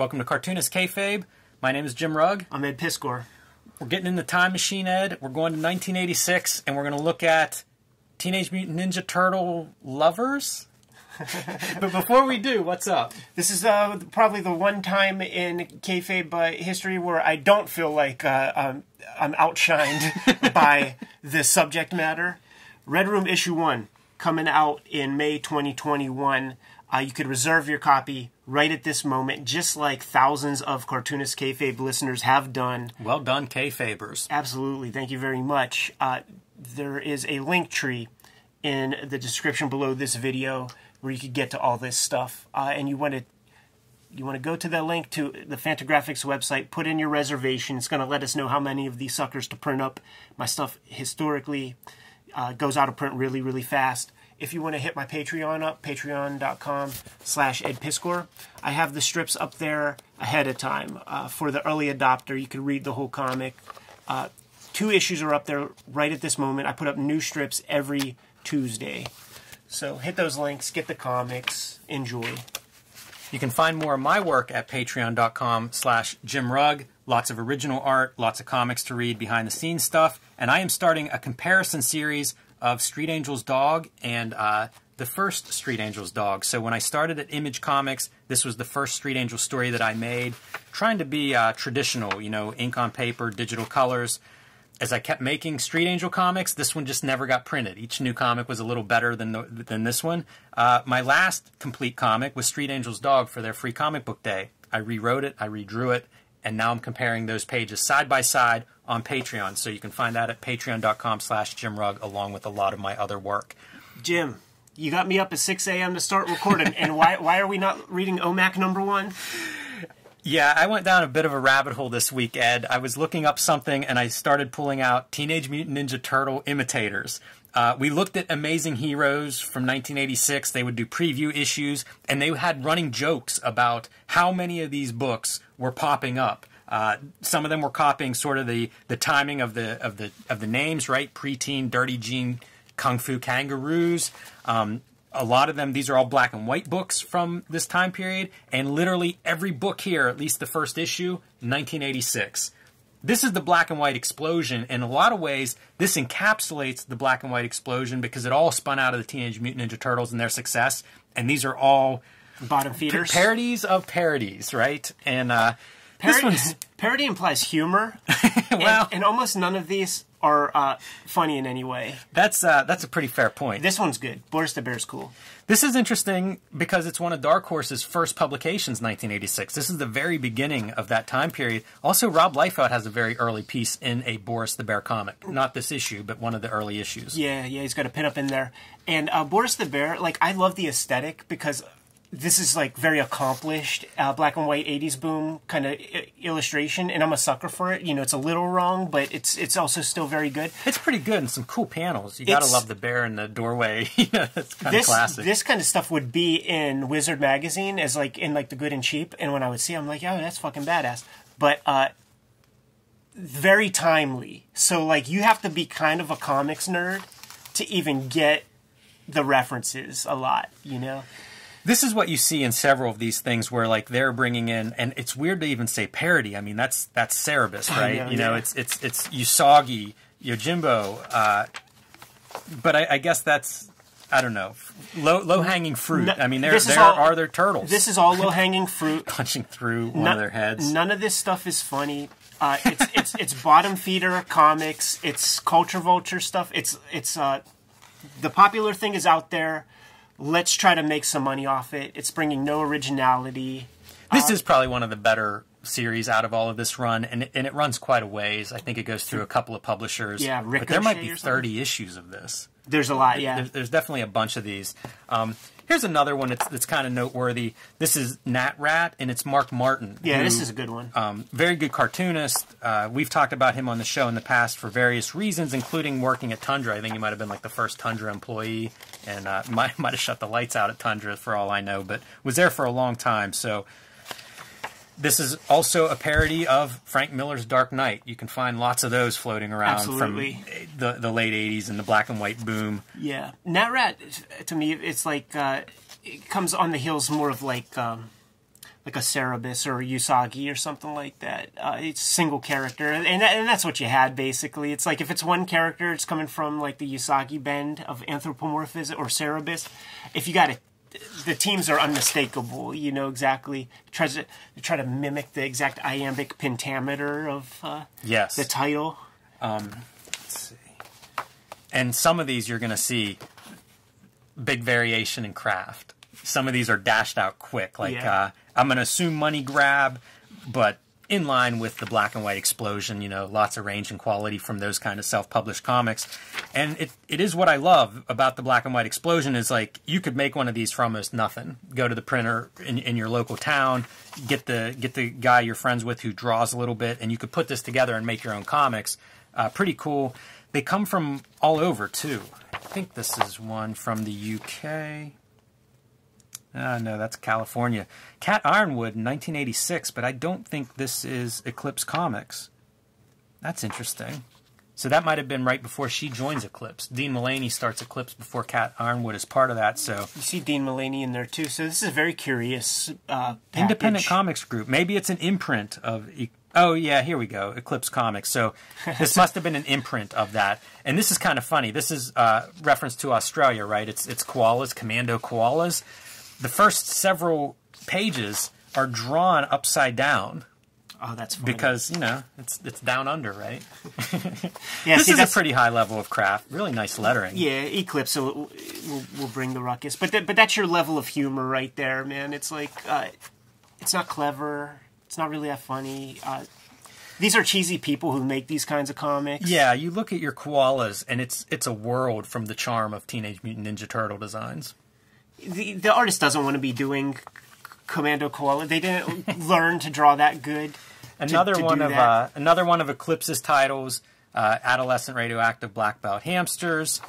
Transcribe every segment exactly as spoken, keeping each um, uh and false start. Welcome to Cartoonist Kayfabe. My name is Jim Rugg. I'm Ed Piskor. We're getting in the time machine, Ed. We're going to nineteen eighty-six, and we're going to look at Teenage Mutant Ninja Turtle lovers. But before we do, what's up? This is uh, probably the one time in Kayfabe uh, history where I don't feel like uh, um, I'm outshined by the subject matter. Red Room Issue one, coming out in May twenty twenty-one. Uh, you could reserve your copy right at this moment, just like thousands of Cartoonist Kayfabe listeners have done. Well done, Kayfabers. Absolutely. Thank you very much. Uh, there is a link tree in the description below this video where you could get to all this stuff. Uh, and you want to you want to go to the link to the Fantagraphics website, put in your reservation. It's going to let us know how many of these suckers to print up. My stuff historically uh, goes out of print really, really fast. If you want to hit my Patreon up, patreon.com slash Ed Piskor, I have the strips up there ahead of time. Uh, for the early adopter, you can read the whole comic. Uh, two issues are up there right at this moment. I put up new strips every Tuesday. So hit those links, get the comics, enjoy. You can find more of my work at patreon.com slash Jim Rugg. Lots of original art, lots of comics to read, behind-the-scenes stuff. And I am starting a comparison series of Street Angel's Dog and uh, the first Street Angel's Dog. So when I started at Image Comics, this was the first Street Angel story that I made, trying to be uh, traditional, you know, ink on paper, digital colors. As I kept making Street Angel comics, this one just never got printed. Each new comic was a little better than, the, than this one. Uh, my last complete comic was Street Angel's Dog for their free comic book day. I rewrote it, I redrew it, and now I'm comparing those pages side by side on Patreon. So you can find that at patreon.com slash Jim Rugg, along with a lot of my other work. Jim, you got me up at six A M to start recording, and why why are we not reading O M A C number one? Yeah, I went down a bit of a rabbit hole this week, Ed. I was looking up something, and I started pulling out Teenage Mutant Ninja Turtle imitators. Uh, we looked at Amazing Heroes from nineteen eighty-six. They would do preview issues, and they had running jokes about how many of these books were popping up. Uh, some of them were copying sort of the the timing of the of the of the names, right? Pre-teen, Dirty Gene, Kung Fu Kangaroos. Um, a lot of them, these are all black and white books from this time period, and literally every book here, at least the first issue, nineteen eighty-six. This is the black and white explosion. In a lot of ways, this encapsulates the black and white explosion because it all spun out of the Teenage Mutant Ninja Turtles and their success. And these are all bottom feeders, parodies of parodies, right? And uh, parody, this one's... parody implies humor. Well, and, and almost none of these are uh, funny in any way. That's uh, that's a pretty fair point. This one's good. Boris the Bear's cool. This is interesting because it's one of Dark Horse's first publications, nineteen eighty-six. This is the very beginning of that time period. Also, Rob Liefeld has a very early piece in a Boris the Bear comic. Not this issue, but one of the early issues. Yeah, yeah, he's got a pinup in there. And uh, Boris the Bear, like, I love the aesthetic because this is, like, very accomplished uh, black and white eighties boom kind of illustration, and I'm a sucker for it. You know, it's a little wrong, but it's it's also still very good. It's pretty good and some cool panels. You got to love the bear in the doorway. You know, it's kind of classic. This kind of stuff would be in Wizard Magazine as, like, in, like, the good and cheap, and when I would see it, I'm like, oh, that's fucking badass. But uh, very timely. So, like, you have to be kind of a comics nerd to even get the references a lot, you know? This is what you see in several of these things where, like, they're bringing in, and it's weird to even say parody. I mean, that's that's Cerebus, right? Yeah, you know, yeah. it's it's it's Usagi, Yojimbo, uh, but I, I guess that's I don't know, low low hanging fruit. No, I mean, there there all, are their turtles. This is all low hanging fruit, punching through one none, of their heads. None of this stuff is funny. Uh, it's it's it's bottom feeder comics. It's culture vulture stuff. It's it's uh, the popular thing is out there. Let's try to make some money off it. It's bringing no originality. This um, is probably one of the better series out of all of this run, and it, and it runs quite a ways. I think it goes through a couple of publishers. Yeah, Ricochet, but there might be thirty issues of this. There's a lot, yeah. There's, there's definitely a bunch of these. Um, here's another one that's, that's kind of noteworthy. This is Nat Rat, and it's Mark Martin. Yeah, who, this is a good one. Um, very good cartoonist. Uh, we've talked about him on the show in the past for various reasons, including working at Tundra. I think he might have been, like, the first Tundra employee, and uh, might, might have shut the lights out at Tundra for all I know, but was there for a long time. So this is also a parody of Frank Miller's Dark Knight. You can find lots of those floating around. Absolutely. From the, the late eighties and the black and white boom. Yeah. Nat Rat, to me, it's like, uh, it comes on the heels more of, like, um, like a Cerebus or a Usagi or something like that. Uh, it's single character, and, that, and that's what you had, basically. It's like, if it's one character, it's coming from, like, the Usagi bend of Anthropomorphism or Cerebus. If you got it, the teams are unmistakable. You know exactly. Tries to try to mimic the exact iambic pentameter of uh, yes. the title. Um, let's see. And some of these you're going to see big variation in craft. Some of these are dashed out quick. Like yeah. uh, I'm going to assume money grab, but in line with the black and white explosion, you know, lots of range and quality from those kind of self-published comics. And it, it is what I love about the black and white explosion is, like, you could make one of these for almost nothing. Go to the printer in, in your local town, get the, get the guy you're friends with who draws a little bit, and you could put this together and make your own comics. Uh, pretty cool. They come from all over, too. I think this is one from the U K. Ah, uh, no, that's California. Cat Yronwode in nineteen eighty-six, but I don't think this is Eclipse Comics. That's interesting. So that might have been right before she joins Eclipse. Dean Mullaney starts Eclipse before Cat Yronwode is part of that. So you see Dean Mullaney in there, too. So this is a very curious uh, independent comics group. Maybe it's an imprint of... E oh, yeah, here we go. Eclipse Comics. So this must have been an imprint of that. And this is kind of funny. This is uh, reference to Australia, right? It's, it's koalas, Commando Koalas. The first several pages are drawn upside down. Oh, that's funny. Because, you know, it's it's down under, right? yeah, this see, is that's... a pretty high level of craft. Really nice lettering. Yeah, Eclipse will, will, will bring the ruckus. But th but that's your level of humor right there, man. It's like, uh, it's not clever. It's not really that funny. Uh, these are cheesy people who make these kinds of comics. Yeah, you look at your koalas, and it's it's a world from the charm of Teenage Mutant Ninja Turtle designs. The, the artist doesn't want to be doing Commando Koala. They didn't learn to draw that good. Another to, to one of uh, another one of Eclipse's titles: uh, Adolescent Radioactive Black Belt Hamsters.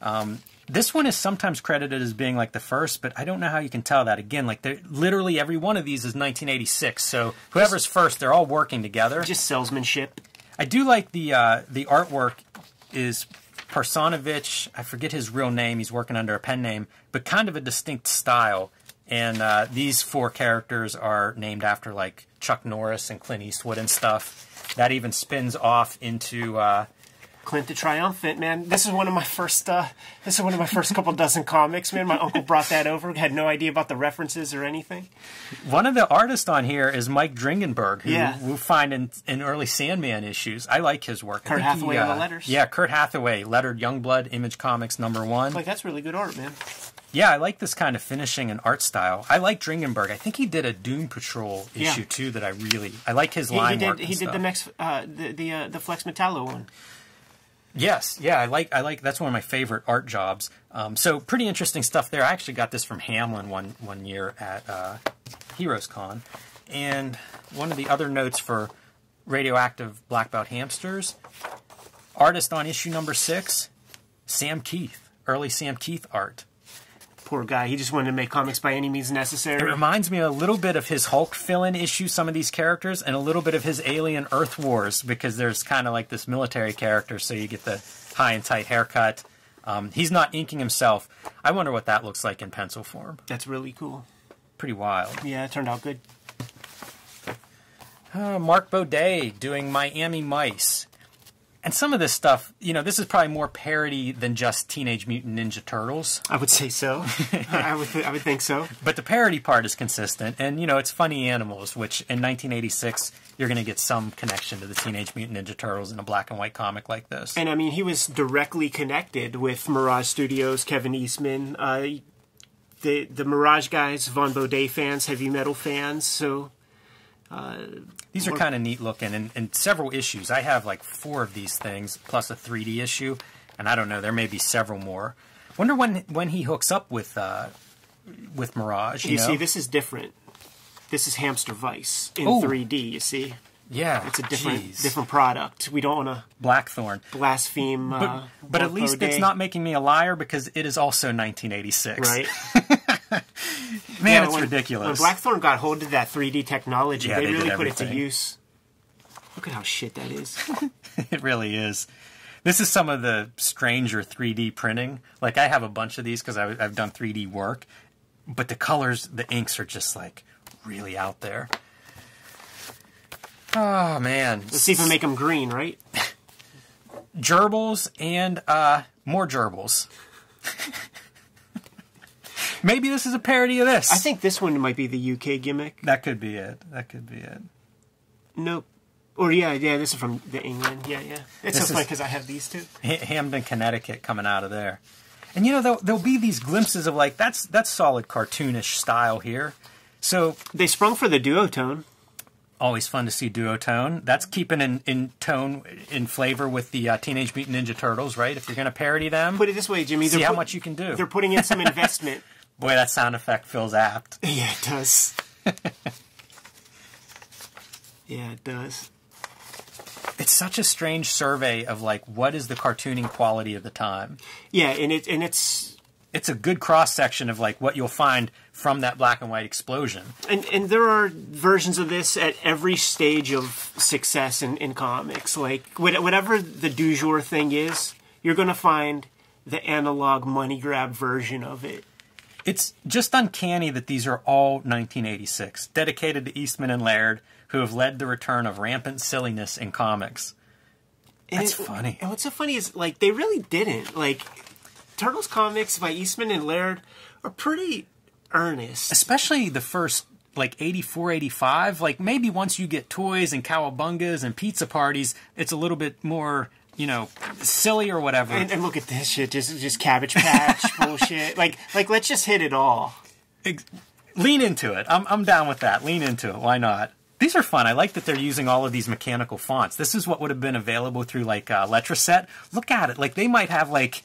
Um, this one is sometimes credited as being like the first, but I don't know how you can tell that. Again, like literally every one of these is nineteen eighty-six. So whoever's just, first, they're all working together. Just salesmanship. I do like the uh, the artwork is. Parsonovich, I forget his real name, he's working under a pen name, but kind of a distinct style. And uh, these four characters are named after, like, Chuck Norris and Clint Eastwood and stuff. That even spins off into... Uh, Clint the Triumphant, man. This is one of my first, uh, this is one of my first couple dozen comics, man. My uncle brought that over, had no idea about the references or anything. One of the artists on here is Mike Dringenberg, who yeah. we'll find in, in early Sandman issues. I like his work. Kurt Hathaway he, uh, on the letters. Yeah, Kurt Hathaway, lettered Youngblood, Image Comics, number one. Like, that's really good art, man. Yeah, I like this kind of finishing and art style. I like Dringenberg. I think he did a Doom Patrol issue, yeah. too, that I really, I like his he, line he did, work He did stuff. the next, uh, the, the, uh, the Flex Metallo one. Yes, yeah, I like, I like, that's one of my favorite art jobs. Um, so pretty interesting stuff there. I actually got this from Hamlin one, one year at uh, Heroes Con. And one of the other notes for Radioactive Black Belt Hamsters, artist on issue number six, Sam Keith, early Sam Keith art. Poor guy. He just wanted to make comics by any means necessary. It reminds me a little bit of his Hulk fill-in issue, some of these characters, and a little bit of his Alien Earth Wars, because there's kind of like this military character, so you get the high and tight haircut. Um, he's not inking himself. I wonder what that looks like in pencil form. That's really cool. Pretty wild. Yeah, it turned out good. Uh, Mark Baudet doing Miami Mice. And some of this stuff, you know, this is probably more parody than just Teenage Mutant Ninja Turtles. I would say so. I would, th I would think so. But the parody part is consistent, and you know, it's funny animals, which in nineteen eighty-six you're going to get some connection to the Teenage Mutant Ninja Turtles in a black and white comic like this. And I mean, he was directly connected with Mirage Studios, Kevin Eastman, uh, the the Mirage guys, Von Baudet fans, Heavy Metal fans, so. Uh, these are kind of neat looking, and, and several issues. I have like four of these things, plus a three D issue, and I don't know, there may be several more. Wonder when when he hooks up with uh, with Mirage. You, you know? See, this is different. This is Hamster Vice in Ooh. three D. You see, yeah, it's a different geez. different product. We don't want to Blackthorn blaspheme, but, uh, but at least it's not making me a liar because it is also nineteen eighty-six, right? Man, yeah, it's when, ridiculous. When Blackthorn got hold of that three D technology, yeah, they, they really put it to use. Look at how shit that is. It really is. This is some of the stranger three D printing. Like, I have a bunch of these because I've done three D work. But the colors, the inks are just like really out there. Oh, man. Let's see if we make them green, right? Gerbils and uh, more gerbils. Maybe this is a parody of this. I think this one might be the U K gimmick. That could be it. That could be it. Nope. Or, yeah, yeah, this is from the England. Yeah, yeah. It's so funny because I have these two. Hamden, Connecticut coming out of there. And, you know, there'll, there'll be these glimpses of, like, that's that's solid cartoonish style here. So they sprung for the duotone. Always fun to see duotone. That's keeping in, in tone, in flavor with the uh, Teenage Mutant Ninja Turtles, right? If you're going to parody them. Put it this way, Jimmy. See how much you can do. They're putting in some investment. Boy, that sound effect feels apt. Yeah, it does. Yeah, it does. It's such a strange survey of, like, what is the cartooning quality of the time. Yeah, and it and it's it's a good cross section of, like, what you'll find from that black and white explosion. And and there are versions of this at every stage of success in, in comics. Like, whatever the du jour thing is, you're going to find the analog money grab version of it. It's just uncanny that these are all nineteen eighty-six, dedicated to Eastman and Laird, who have led the return of rampant silliness in comics. And That's it, funny. And what's so funny is, like, they really didn't. Like, Turtles comics by Eastman and Laird are pretty earnest. Especially the first, like, eighty-four, eighty-five. Like, maybe once you get toys and cowabungas and pizza parties, it's a little bit more, you know, silly or whatever. And, and look at this shit. Just, just Cabbage Patch bullshit. Like, like, let's just hit it all. Lean into it. I'm, I'm down with that. Lean into it. Why not? These are fun. I like that they're using all of these mechanical fonts. This is what would have been available through, like, uh, Letraset. Look at it. Like, they might have, like,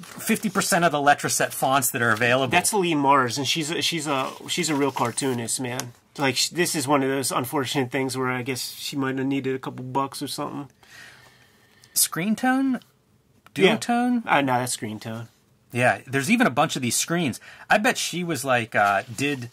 fifty percent of the Letraset fonts that are available. That's Lee Mars, and she's a, she's a, she's a real cartoonist, man. Like, this is one of those unfortunate things where I guess she might have needed a couple bucks or something. Screen tone? Duotone? Yeah. Uh, no, that's screen tone. Yeah, there's even a bunch of these screens. I bet she was, like, uh, did,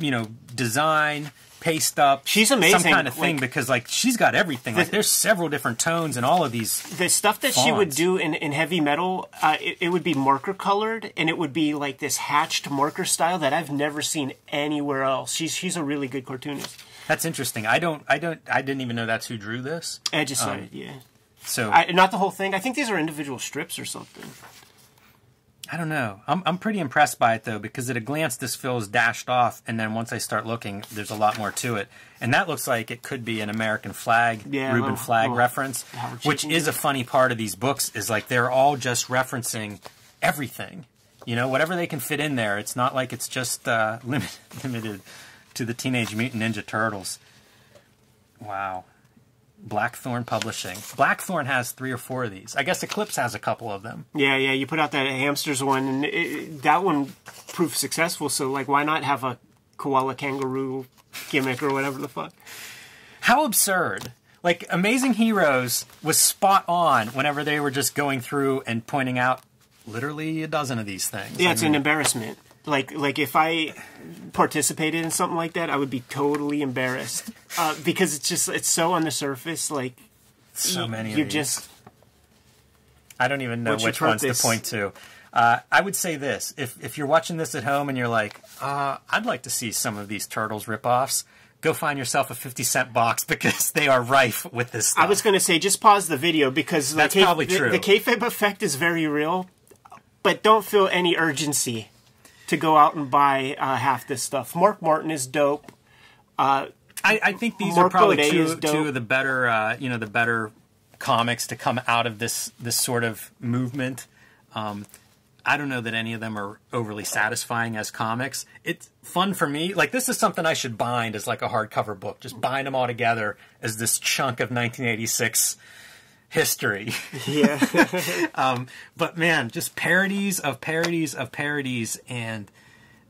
you know, design... Paste up, she's amazing. Some kind of thing, like, because, like, she's got everything. The, like, there's several different tones and all of these. The stuff that fonts. She would do in, in Heavy Metal, uh, it, it would be marker colored, and it would be like this hatched marker style that I've never seen anywhere else. She's she's a really good cartoonist. That's interesting. I don't I don't I didn't even know that's who drew this. I just saw um, it, yeah. So I, not the whole thing. I think these are individual strips or something. I don't know. I'm I'm pretty impressed by it, though, because at a glance this feels dashed off, and then once I start looking, there's a lot more to it. And that looks like it could be an American flag, yeah, Reuben well, flag well, reference, which is a funny part of these books, is, like, they're all just referencing everything. You know, whatever they can fit in there. It's not like it's just uh, limit, limited to the Teenage Mutant Ninja Turtles. Wow. Blackthorn Publishing. Blackthorn has three or four of these. I guess Eclipse has a couple of them. Yeah, yeah. You put out that hamsters one, and it, that one proved successful. So, like, why not have a koala kangaroo gimmick or whatever the fuck? How absurd! Like, Amazing Heroes was spot on whenever they were just going through and pointing out literally a dozen of these things. Yeah, I it's mean, an embarrassment. Like, like if I participated in something like that, I would be totally embarrassed uh, because it's just it's so on the surface. Like, so many. You of these. just. I don't even know which ones to point to. Uh, I would say this: if if you're watching this at home and you're like, uh, I'd like to see some of these Turtles ripoffs, go find yourself a fifty cent box because they are rife with this stuff. I was going to say, just pause the video because that's the probably true. The, the kayfabe effect is very real, but don't feel any urgency to go out and buy uh, half this stuff. Mark Martin is dope. Uh, I, I think these Mark are probably two, two of the better, uh, you know, the better comics to come out of this this sort of movement. Um, I don't know that any of them are overly satisfying as comics. It's fun for me. Like, this is something I should bind as, like, a hardcover book. Just bind them all together as this chunk of nineteen eighty-six. History. Yeah. um, but, man, just parodies of parodies of parodies. And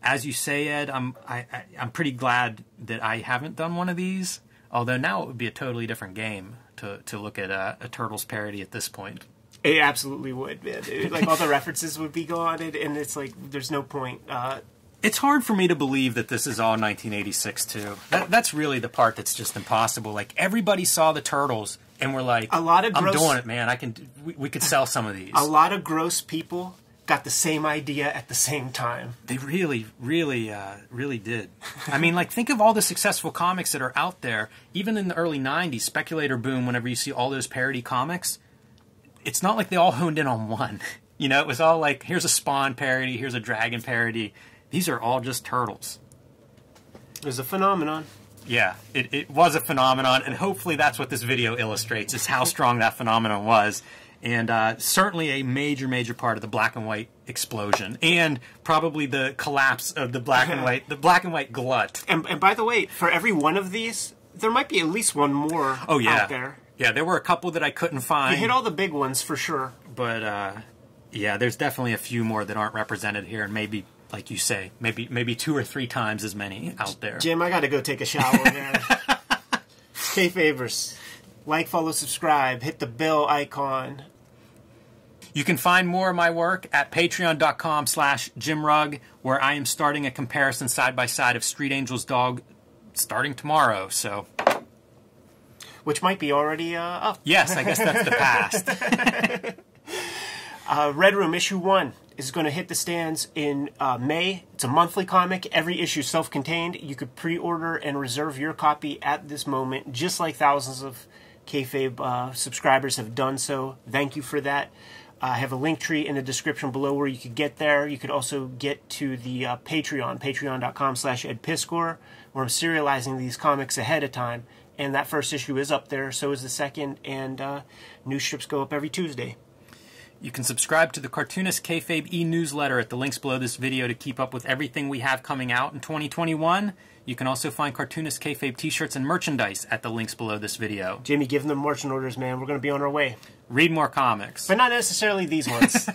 as you say, Ed, I'm, I, I, I'm pretty glad that I haven't done one of these. Although now it would be a totally different game to, to look at a, a Turtles parody at this point. It absolutely would, man. It, like, all the references would be gone, and, and it's like there's no point. Uh, it's hard for me to believe that this is all nineteen eighty-six, too. That, that's really the part that's just impossible. Like, everybody saw the Turtles... And we're like, a lot of gross, I'm doing it, man. I can. We, we could sell some of these. A lot of gross people got the same idea at the same time. They really, really, uh, really did. I mean, like, think of all the successful comics that are out there. Even in the early nineties, speculator boom, whenever you see all those parody comics, it's not like they all honed in on one. You know, it was all like, here's a Spawn parody, here's a Dragon parody. These are all just Turtles. It was a phenomenon. Yeah, it, it was a phenomenon, and hopefully that's what this video illustrates, is how strong that phenomenon was. And uh, certainly a major, major part of the black and white explosion, and probably the collapse of the black and white, the black and white glut. And, and by the way, for every one of these, there might be at least one more oh, yeah. out there. Yeah, there were a couple that I couldn't find. You hit all the big ones for sure. But uh, yeah, there's definitely a few more that aren't represented here, and maybe, like you say, maybe maybe two or three times as many out there. Jim, I got to go take a shower, man. Kayfabers. Like, follow, subscribe, hit the bell icon. You can find more of my work at patreon.com slash Jim Rugg, where I am starting a comparison side-by-side of Street Angel's dog starting tomorrow, so... Which might be already uh, up. Yes, I guess that's the past. uh, Red Room, issue one, is going to hit the stands in uh, May. It's a monthly comic. Every issue self-contained. You could pre-order and reserve your copy at this moment, just like thousands of... Kayfabe uh, subscribers have done so. Thank you for that. Uh, I have a link tree in the description below where you could get there. You could also get to the uh, Patreon, patreon.com slash Ed Piskor, where I'm serializing these comics ahead of time. And that first issue is up there, so is the second, and uh, new strips go up every Tuesday. You can subscribe to the Cartoonist Kayfabe e-newsletter at the links below this video to keep up with everything we have coming out in twenty twenty-one. You can also find Cartoonist Kayfabe t-shirts and merchandise at the links below this video. Jimmy, give them the merchant orders, man. We're going to be on our way. Read more comics. But not necessarily these ones.